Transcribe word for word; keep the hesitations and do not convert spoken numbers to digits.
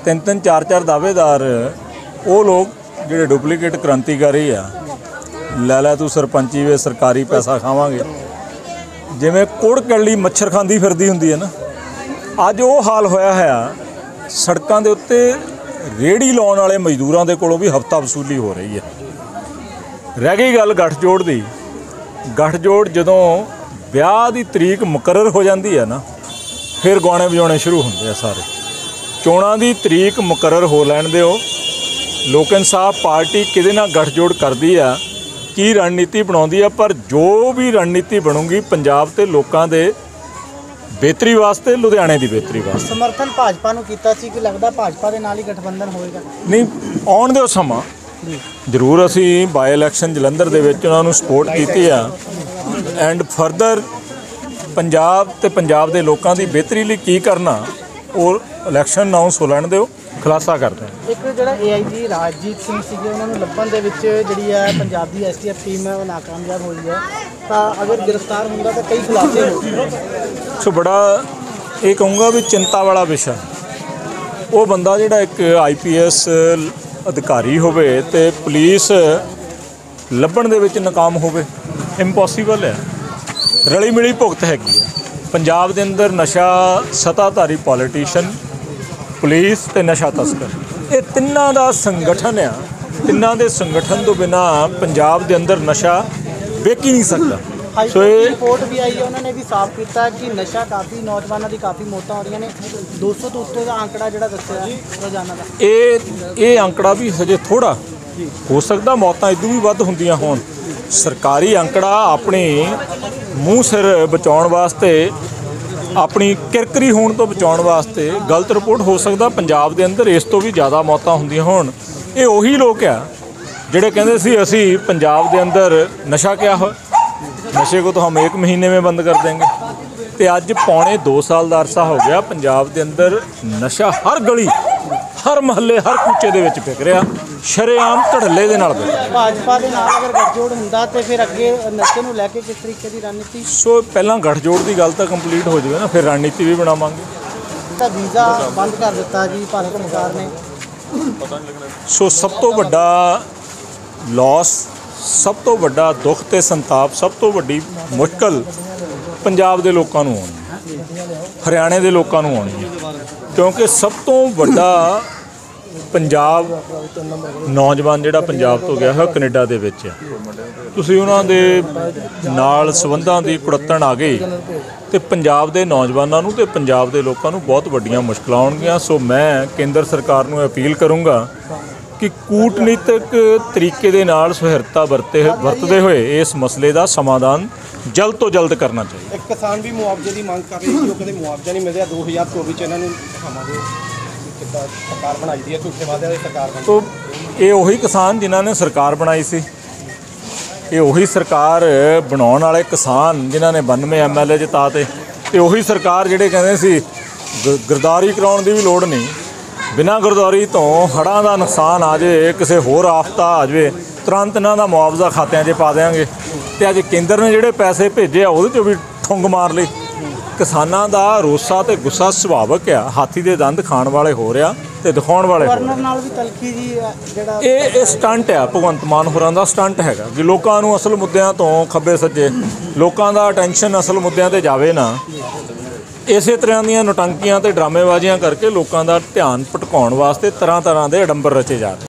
तीन तीन चार चार दावेदार वो लोग जो डुप्लीकेट क्रांतिकारी आ लै लै तू सरपंची वे सरकारी पैसा खावांगे जिमें कोड़ कड़ी मच्छर खांदी फिरदी हुंदी है ना। अज वो हाल होया है सड़कों के उत्ते रेहड़ी लाने वाले मजदूरों के कोलों भी हफ्ता वसूली हो रही है। रह गई गल गठजोड़ दी, गठजोड़ जदों ब्याह की तरीक मुकरर हो जाती है ना फिर गाने बजाने शुरू होंगे सारे। चोणां की तरीक मुकरर हो लैण दिओ। लोक इंसाफ पार्टी किहदे नाल गठजोड़ करदी आ, की रणनीति बनाउंदी आ, पर जो भी रणनीति बनूगी पंजाब ते लोकां दे बेहतरी वास्ते, लुधियाणे दी बेहतरी वास्ते। समर्थन भाजपा नूं कीता सी कि लगदा भाजपा दे नाल ही गठबंधन होएगा। नहीं आउण दिओ समा, जरूर असीं बाय इलैक्शन जलंधर दे विच उहनां नूं सपोर्ट कीती आ एंड फरदर पंजाब ते पंजाब दे लोकां दी बेहतरी लई की करना और इलैक्शन अनाउंस हो लैण दिओ, खुलासा करते हैं। एक जो ए आई जी राजीत सिंह से उन्होंने लभन जी है पंजाब की एस टी एफ टीम है वो नाकामयाब हुई है, तो अगर गिरफ्तार होगा तो कई खुलासे हो। सो बड़ा ये कहूँगा भी चिंता वाला विषय। वो बंदा जोड़ा एक आई पी एस अधिकारी होवे ते पुलिस लभन दे विच नाकाम होवे, इंपॉसिबल है। रली मिली भुगत हैगी है पंजाब के अंदर। नशा सत्ताधारी पॉलिटिशियन, पुलिस ते नशा तस्कर, ये तिन्ना का संगठन आ। तिन्ना के संगठन तो बिना पंजाब के अंदर नशा वेक ही नहीं सकता। सो ये रिपोर्ट भी आई है, उन्होंने भी साफ किया कि नशा काफ़ी नौजवानों की काफ़ी मौत हो रही ने, दो सौ तो उत्ते का आंकड़ा जो दस्या रोजाना का। ये ये आंकड़ा भी हजे थोड़ा हो सकता, मौत इदू भी वध होंदियां होण। सरकारी आंकड़ा अपने मूँह सिर बचाने वास्ते, अपनी किरकरी होने तो बचाने वास्ते गलत रिपोर्ट हो सकता। पंजाब के अंदर इस तो भी ज़्यादा मौत होंदियां होण। ये उही लोग आ जिहड़े कहंदे सी असी पंजाब के अंदर नशा क्या हो, नशे को तो हम एक महीने में बंद कर देंगे। तो अज पौने दो साल का अरसा हो गया पंजाब के अंदर नशा हर गली, हर महल्ले, हर कूचे दे विच विक रहा, शरेआम धड़ल्ले दे नाल। भाजपा दे नाल अगर गठजोड़ हुंदा ते फिर अगे नशे नूं लैके किस तरीके दी रणनीति? सो पहलां गठजोड़ दी गल तां कंप्लीट हो जाए ना, फिर रणनीति भी बनावांगे। तां वीज़ा बंद कर दित्ता जी भारत सरकार ने, पता नहीं लगदा। सो सब तो वड्डा लॉस, सब तो वड्डा दुख ते संताप, सब तो वड्डी मुश्किल पंजाब दे लोकां नूं आउणी, हरियाणे दे लोकां नूं आउणी, क्योंकि सब तो वड्डा पंजाब नौजवान जिहड़ा पंजाब तो गया है कनेडा दे विच है। तुसीं उन्हां दे नाल संबंधां दी कुड़त्तण आ गई ते पंजाब दे नौजवानां नूं ते पंजाब दे लोकां नूं बहुत वड्डियां मुश्किलां आउणगीयां। सो मैं केंद्र सरकार नूं अपील करूँगा कि कूटनीतिक तरीके दे नाल सुहिरता वरते वरतदे हुए इस मसले का समाधान जल्द तो जल्द करना चाहिए। एक किसान भी मुआवजे की मांग कर रहे हैं, कभी मुआवजा नहीं मिलता। दो हज़ार चौबी च इन्होंने सरकार बनाई दी है, झूठे वादे सरकार। तो ये उही किसान जिन्हों ने सरकार बनाई सी, ये उही सरकार बनाने वाले किसान जिन्होंने बानवे एम एल ए जिताते, तो उही सरकार जिहड़े कहंदे सी गिरदारी कराउण दी भी लोड़ नहीं, बिना गिरदावरी तो हड़ां का नुकसान आ जाए, किसी होर आफता आ जाए तुरंत इन्हों का मुआवजा खात्या च पा देंगे। तो अज केंद्र ने जोड़े पैसे भेजे वो चो भी ठुंग मार ली। किसानों का रोसा तो गुस्सा सुभाविक आ, हाथी के दंद खाने वाले हो रहा तो दिखाने वाले ये स्टंट आ भगवंत मान होरां दा स्टंट हैगा कि लोगों को असल मुद्दों तो खब्बे सज्जे, लोगों का अटेंशन असल मुद्दों पर जाए ना। इसे तरह दीयां नौटंकियां ते ड्रामेबाजियां करके लोगों का ध्यान भटकाउण वास्ते तरह तरह के अडंबर रचे जा रहे हैं।